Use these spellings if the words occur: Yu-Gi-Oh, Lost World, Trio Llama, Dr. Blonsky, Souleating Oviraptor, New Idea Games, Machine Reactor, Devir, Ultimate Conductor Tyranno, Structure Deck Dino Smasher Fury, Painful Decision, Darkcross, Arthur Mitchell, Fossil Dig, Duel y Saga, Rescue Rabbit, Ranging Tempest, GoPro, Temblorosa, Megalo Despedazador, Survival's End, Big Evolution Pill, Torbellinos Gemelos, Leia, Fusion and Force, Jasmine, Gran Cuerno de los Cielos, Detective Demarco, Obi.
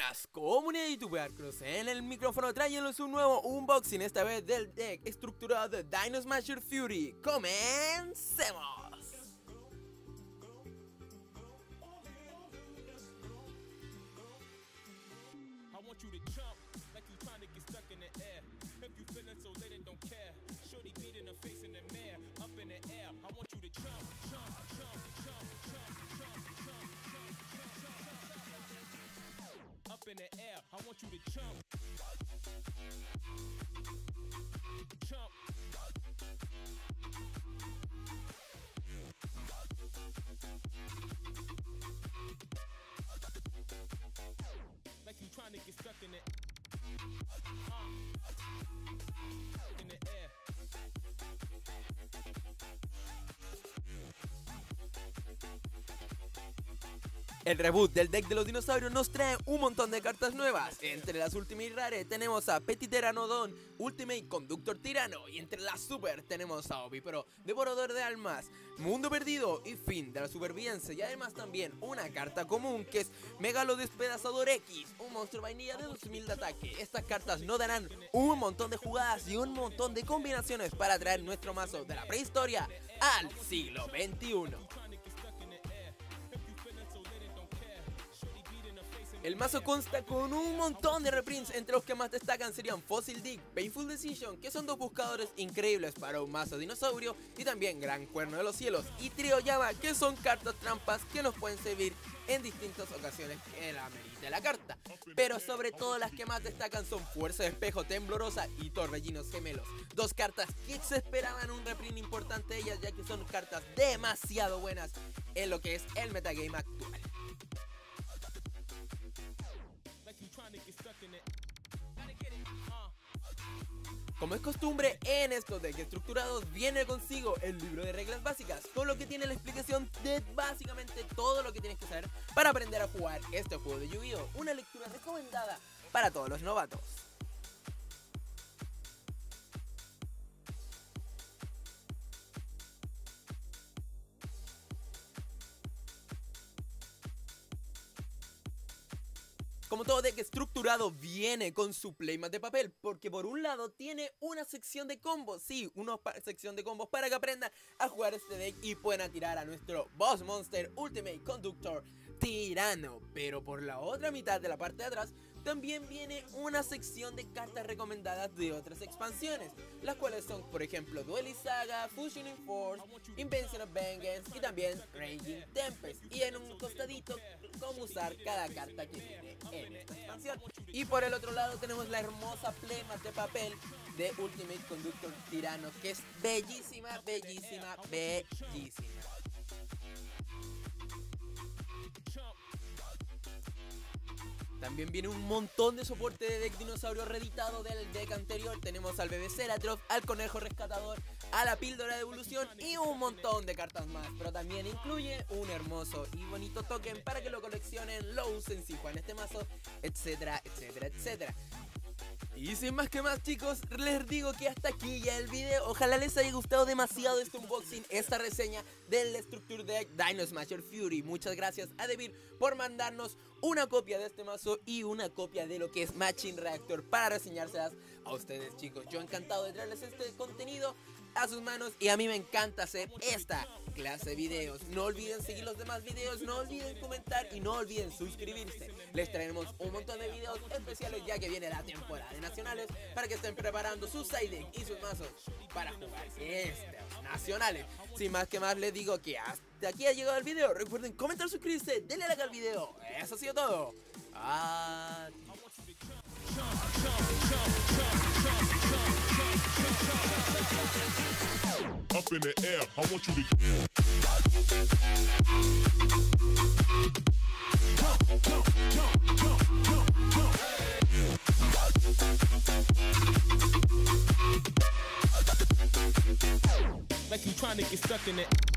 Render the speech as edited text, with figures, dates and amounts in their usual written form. Buenas, comunidad de YouTube, Darkcross en el micrófono trayéndoles un nuevo unboxing, esta vez del deck estructurado de Dino Smasher Fury. ¡Comencemos! El reboot del deck de los dinosaurios nos trae un montón de cartas nuevas. Entre las Ultimate Rare tenemos a Petiteranodon, Ultimate Conductor Tyranno, y entre las Super tenemos a Obi, pero Devorador de Almas, Mundo Perdido y Fin de la Supervivencia, y además también una carta común que es Megalo Despedazador X, un monstruo vainilla de 2000 de ataque. Estas cartas nos darán un montón de jugadas y un montón de combinaciones para traer nuestro mazo de la prehistoria al siglo XXI. El mazo consta con un montón de reprints, entre los que más destacan serían Fossil Dig, Painful Decision, que son dos buscadores increíbles para un mazo dinosaurio, y también Gran Cuerno de los Cielos y Trio Llama, que son cartas trampas que nos pueden servir en distintas ocasiones que la amerite la carta. Pero sobre todo las que más destacan son Fuerza de Espejo, Temblorosa y Torbellinos Gemelos, dos cartas que se esperaban un reprint importante de ellas, ya que son cartas demasiado buenas en lo que es el metagame actual. Como es costumbre en estos decks estructurados, viene consigo el libro de reglas básicas, con lo que tiene la explicación de básicamente todo lo que tienes que saber para aprender a jugar este juego de Yu-Gi-Oh, una lectura recomendada para todos los novatos. Como todo deck estructurado, viene con su playmat de papel, porque por un lado tiene una sección de combos, sí, una sección de combos para que aprendan a jugar este deck y puedan tirar a nuestro Boss Monster Ultimate Conductor Tyranno. Pero por la otra mitad de la parte de atrás también viene una sección de cartas recomendadas de otras expansiones, las cuales son, por ejemplo, Duel y Saga, Fusion and Force, Invention of Vengeance y también Ranging Tempest, y en un costadito cómo usar cada carta que tiene en esta expansión. Y por el otro lado tenemos la hermosa playmat de papel de Ultimate Conductor Tyranno, que es bellísima, bellísima, bellísima. También viene un montón de soporte de deck dinosaurio reeditado del deck anterior. Tenemos al Babycerasaurus, al conejo rescatador, a la píldora de evolución y un montón de cartas más. Pero también incluye un hermoso y bonito token para que lo coleccionen, lo usen si juegan este mazo, etcétera, etcétera, etcétera. Y sin más que más, chicos, les digo que hasta aquí ya el video. Ojalá les haya gustado demasiado este unboxing, esta reseña del Structure Deck Dino Smasher Fury. Muchas gracias a Devir por mandarnos una copia de este mazo y una copia de lo que es Machine Reactor para reseñárselas a ustedes, chicos. Yo encantado de traerles este contenido a sus manos y a mí me encanta hacer esta clase de videos. No olviden seguir los demás videos, no olviden comentar y no olviden suscribirse. Les traeremos un montón de videos especiales ya que viene la temporada de nacionales, para que estén preparando sus side deck y sus mazos para jugar estos nacionales. Sin más que más, les digo que hasta aquí ha llegado el video. Recuerden comentar, suscribirse, denle like al video. Eso ha sido todo. Up in the air, I want you to jump, jump, jump, jump, jump. Like you trying to get stuck in it.